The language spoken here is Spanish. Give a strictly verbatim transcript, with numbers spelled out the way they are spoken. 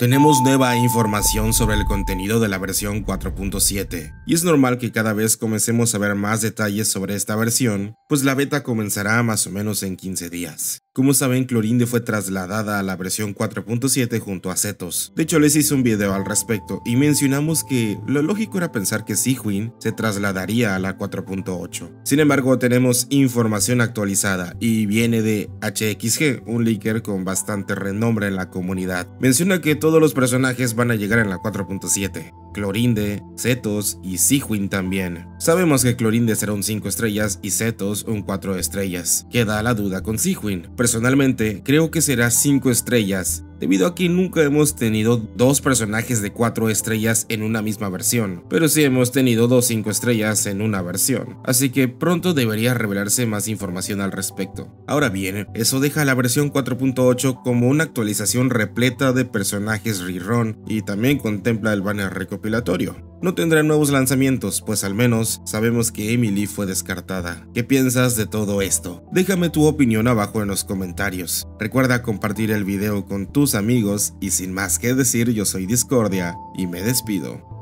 Tenemos nueva información sobre el contenido de la versión cuatro punto siete, y es normal que cada vez comencemos a ver más detalles sobre esta versión, pues la beta comenzará más o menos en quince días. Como saben, Clorinde fue trasladada a la versión cuatro punto siete junto a Zetos. De hecho, les hice un video al respecto y mencionamos que lo lógico era pensar que Sihuin se trasladaría a la cuatro punto ocho. Sin embargo, tenemos información actualizada y viene de H X G, un leaker con bastante renombre en la comunidad. Menciona que todos los personajes van a llegar en la cuatro punto siete. Clorinde, Zetos y Sihuin también. Sabemos que Clorinde será un cinco estrellas y Zetos un cuatro estrellas. Queda la duda con Sihuin. Personalmente, creo que será cinco estrellas, debido a que nunca hemos tenido dos personajes de cuatro estrellas en una misma versión, pero sí hemos tenido dos cinco estrellas en una versión, así que pronto debería revelarse más información al respecto. Ahora bien, eso deja la versión cuatro punto ocho como una actualización repleta de personajes rerun y también contempla el banner recopilatorio. No tendrá nuevos lanzamientos, pues al menos sabemos que Emily fue descartada. ¿Qué piensas de todo esto? Déjame tu opinión abajo en los comentarios. Recuerda compartir el video con tus amigos y sin más que decir, yo soy Discordia y me despido.